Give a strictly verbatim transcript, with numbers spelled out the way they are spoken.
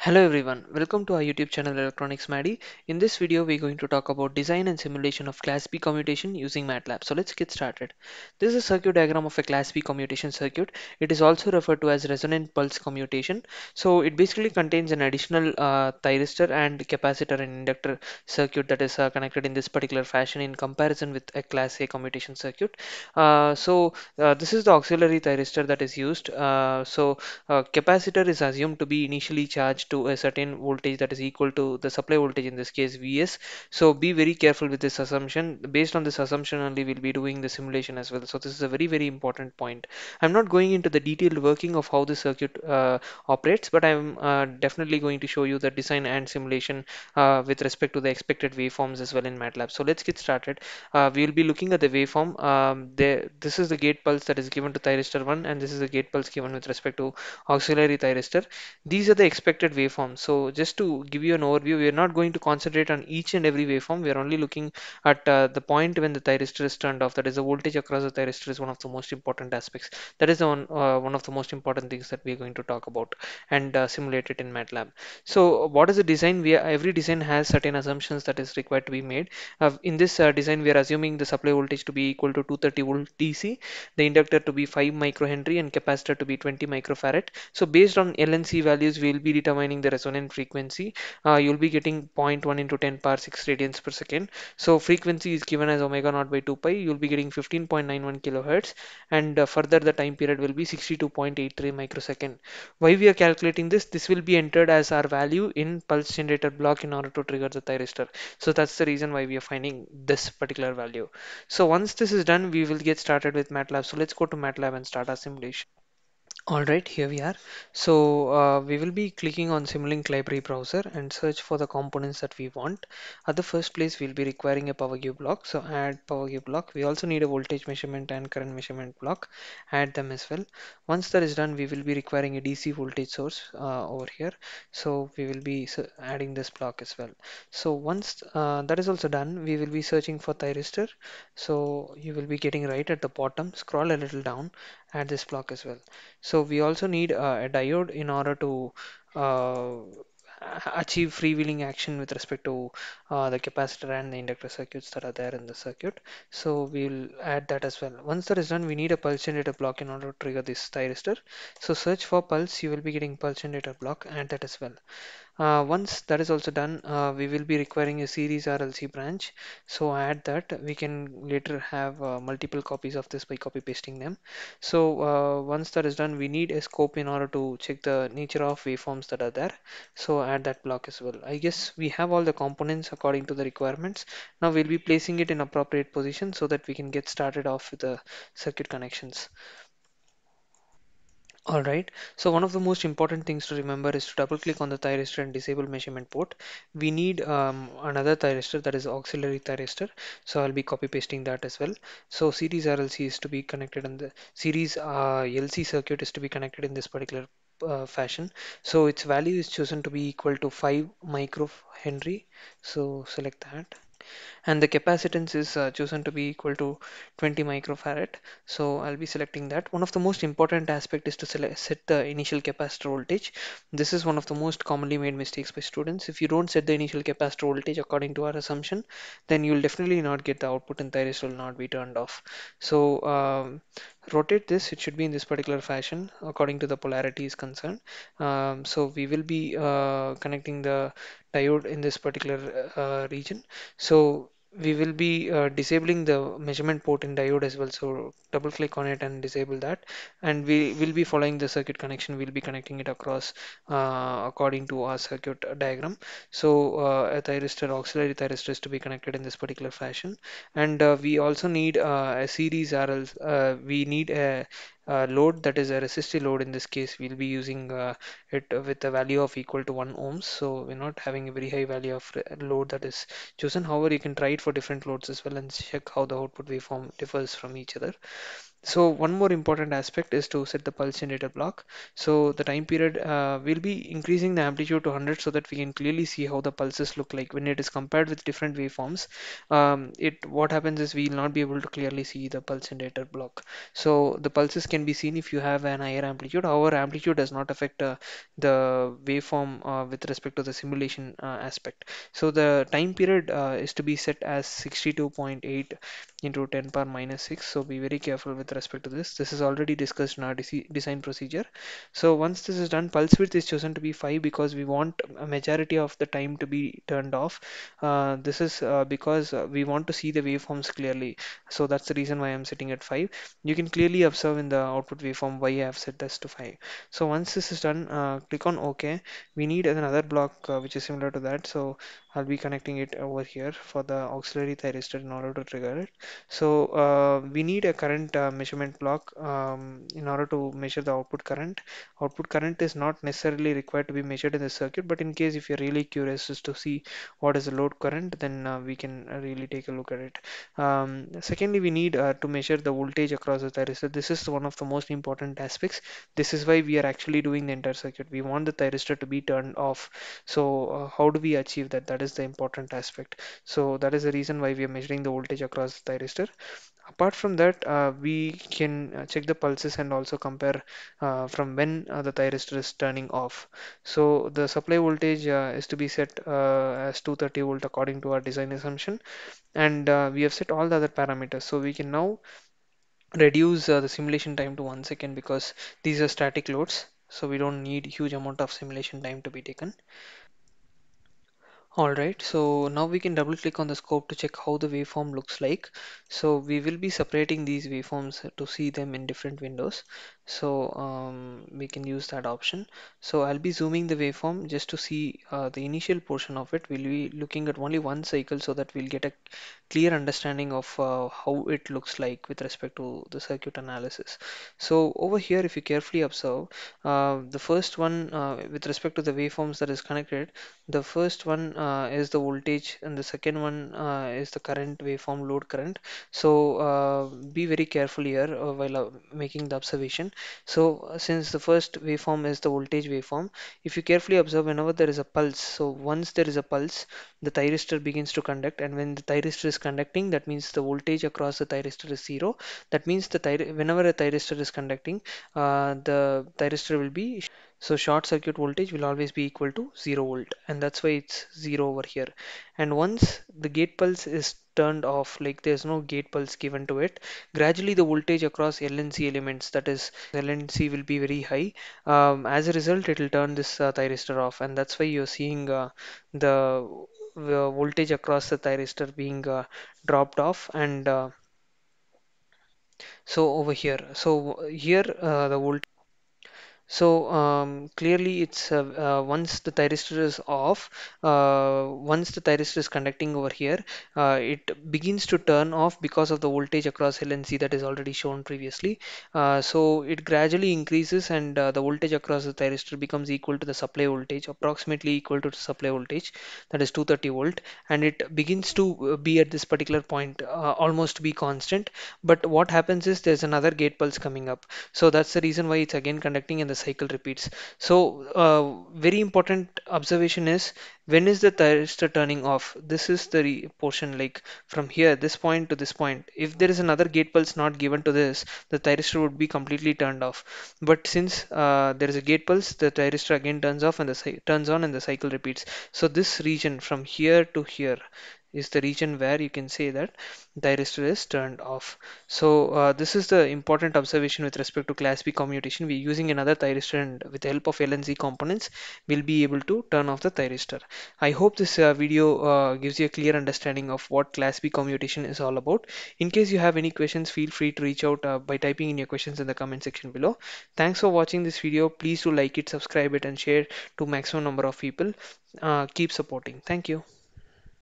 Hello everyone, welcome to our YouTube channel Electronics Maddy. In this video we're going to talk about design and simulation of class B commutation using MATLAB. So let's get started. This is a circuit diagram of a class B commutation circuit. It is also referred to as resonant pulse commutation. So it basically contains an additional uh, thyristor and capacitor and inductor circuit that is uh, connected in this particular fashion in comparison with a class A commutation circuit. Uh, so uh, this is the auxiliary thyristor that is used. Uh, so uh, capacitor is assumed to be initially charged to a certain voltage that is equal to the supply voltage, in this case V S. So be very careful with this assumption. Based on this assumption only we'll be doing the simulation as well. So this is a very very important point. I'm not going into the detailed working of how the circuit uh, operates, but I'm uh, definitely going to show you the design and simulation uh, with respect to the expected waveforms as well in MATLAB. So let's get started. Uh, we'll be looking at the waveform. Um, the, this is the gate pulse that is given to thyristor one, and this is the gate pulse given with respect to auxiliary thyristor. These are the expected waveform. So just to give you an overview, we are not going to concentrate on each and every waveform. We are only looking at uh, the point when the thyristor is turned off. That is, the voltage across the thyristor is one of the most important aspects. That is the one, uh, one of the most important things that we are going to talk about and uh, simulate it in MATLAB. So what is the design? We are, every design has certain assumptions that is required to be made. Uh, in this uh, design, we are assuming the supply voltage to be equal to two hundred thirty volt D C, the inductor to be five microhenry, and capacitor to be twenty microfarad. So based on L and C values, we will be determining the resonant frequency. Uh, you'll be getting zero point one into ten power six radians per second. So frequency is given as omega naught by two pi. You'll be getting fifteen point nine one kilohertz, and uh, further the time period will be sixty-two point eight three microsecond. Why we are calculating this? This will be entered as our value in pulse generator block in order to trigger the thyristor. So that's the reason why we are finding this particular value. So once this is done, we will get started with MATLAB. So let's go to MATLAB and start our simulation. Alright, here we are. So uh, we will be clicking on Simulink library browser and search for the components that we want. At the first place, we'll be requiring a PowerGui block. So add PowerGui block. We also need a voltage measurement and current measurement block. Add them as well. Once that is done, we will be requiring a D C voltage source uh, over here. So we will be adding this block as well. So once uh, that is also done, we will be searching for thyristor. So you will be getting right at the bottom. Scroll a little down. Add this block as well. So we also need uh, a diode in order to uh, achieve freewheeling action with respect to uh, the capacitor and the inductor circuits that are there in the circuit. So we'll add that as well. Once that is done, we need a pulse generator block in order to trigger this thyristor. So search for pulse. You will be getting pulse generator block. Add that as well. Uh, once that is also done, uh, we will be requiring a series R L C branch. So add that. We can later have uh, multiple copies of this by copy pasting them. So uh, once that is done, we need a scope in order to check the nature of waveforms that are there. So add that block as well. I guess we have all the components according to the requirements. Now we'll be placing it in appropriate position so that we can get started off with the circuit connections. Alright, so one of the most important things to remember is to double click on the thyristor and disable measurement port. We need um, another thyristor, that is auxiliary thyristor. So I'll be copy pasting that as well. So series R L C is to be connected and the series uh, L C circuit is to be connected in this particular uh, fashion. So its value is chosen to be equal to five microhenry. So select that. And the capacitance is uh, chosen to be equal to twenty microfarad. So I'll be selecting that. One of the most important aspect is to select, set the initial capacitor voltage. This is one of the most commonly made mistakes by students. If you don't set the initial capacitor voltage according to our assumption, then you'll definitely not get the output and thyristor will not be turned off. So um, rotate this. It should be in this particular fashion according to the polarity is concerned. Um, so we will be uh, connecting the diode in this particular uh, region. So we will be uh, disabling the measurement port in diode as well. So double click on it and disable that, and we will be following the circuit connection. We'll be connecting it across uh, according to our circuit diagram. So uh, a thyristor, auxiliary thyristor is to be connected in this particular fashion, and uh, we also need uh, a series R L. Uh, we need a Uh, load, that is a resistive load. In this case we'll be using uh, it with a value of equal to one ohms, so we're not having a very high value of load that is chosen. However, you can try it for different loads as well and check how the output waveform differs from each other. So one more important aspect is to set the pulse generator block. So the time period, uh, will be increasing the amplitude to one hundred so that we can clearly see how the pulses look like when it is compared with different waveforms. Um, it what happens is we will not be able to clearly see the pulse generator block. So the pulses can be seen if you have an higher amplitude. However, amplitude does not affect uh, the waveform uh, with respect to the simulation uh, aspect. So the time period uh, is to be set as sixty-two point eight into ten power minus six. So be very careful with respect to this. This is already discussed in our design procedure. So once this is done, pulse width is chosen to be five because we want a majority of the time to be turned off. Uh, this is uh, because we want to see the waveforms clearly. So that's the reason why I'm setting at five. You can clearly observe in the output waveform why I have set this to five. So once this is done, uh, click on OK. We need another block uh, which is similar to that. So I'll be connecting it over here for the auxiliary thyristor in order to trigger it. So uh, we need a current uh, measurement block um, in order to measure the output current. Output current is not necessarily required to be measured in the circuit, but in case if you're really curious as to see what is the load current, then uh, we can really take a look at it. Um, secondly, we need uh, to measure the voltage across the thyristor. This is one of the most important aspects. This is why we are actually doing the entire circuit. We want the thyristor to be turned off. So uh, how do we achieve that? That is the important aspect. So that is the reason why we are measuring the voltage across the thyristor. Apart from that, uh, we can check the pulses and also compare uh, from when uh, the thyristor is turning off. So the supply voltage uh, is to be set uh, as two thirty volt according to our design assumption, and uh, we have set all the other parameters. So we can now reduce uh, the simulation time to one second because these are static loads, so we don't need huge amount of simulation time to be taken. Alright, so now we can double click on the scope to check how the waveform looks like. So we will be separating these waveforms to see them in different windows. So um, we can use that option. So I'll be zooming the waveform just to see uh, the initial portion of it. We'll be looking at only one cycle so that we'll get a clear understanding of uh, how it looks like with respect to the circuit analysis. So over here, if you carefully observe, uh, the first one uh, with respect to the waveforms that is connected, the first one uh, Uh, is the voltage, and the second one uh, is the current waveform, load current. So uh, be very careful here uh, while uh, making the observation. So uh, since the first waveform is the voltage waveform, if you carefully observe, whenever there is a pulse, so once there is a pulse, the thyristor begins to conduct, and when the thyristor is conducting, that means the voltage across the thyristor is zero. That means the thyristor, whenever a thyristor is conducting, uh, the thyristor will be, so short circuit voltage will always be equal to zero volt, and that's why it's zero over here. And once the gate pulse is turned off, like there's no gate pulse given to it, gradually the voltage across L N C elements, that is L N C, will be very high. Um, as a result, it will turn this uh, thyristor off, and that's why you're seeing uh, the, the voltage across the thyristor being uh, dropped off. And uh, so over here, so here uh, the voltage. So um, clearly it's uh, uh, once the thyristor is off, uh, once the thyristor is conducting over here, uh, it begins to turn off because of the voltage across L N C that is already shown previously. Uh, so it gradually increases, and uh, the voltage across the thyristor becomes equal to the supply voltage, approximately equal to the supply voltage, that is two thirty volt, and it begins to be at this particular point, uh, almost be constant. But what happens is there's another gate pulse coming up. So that's the reason why it's again conducting, and the cycle repeats. So uh, very important observation is, when is the thyristor turning off? This is the portion, like from here, this point to this point. If there is another gate pulse not given to this, the thyristor would be completely turned off. But since uh, there is a gate pulse, the thyristor again turns off and the turns on, and the cycle repeats. So this region from here to here is the region where you can say that thyristor is turned off. So uh, this is the important observation with respect to class B commutation. We're using another thyristor, and with the help of L N C components, we'll be able to turn off the thyristor. I hope this uh, video uh, gives you a clear understanding of what class B commutation is all about. In case you have any questions, feel free to reach out uh, by typing in your questions in the comment section below. Thanks for watching this video. Please do like it, subscribe it, and share to maximum number of people. Uh, keep supporting. Thank you.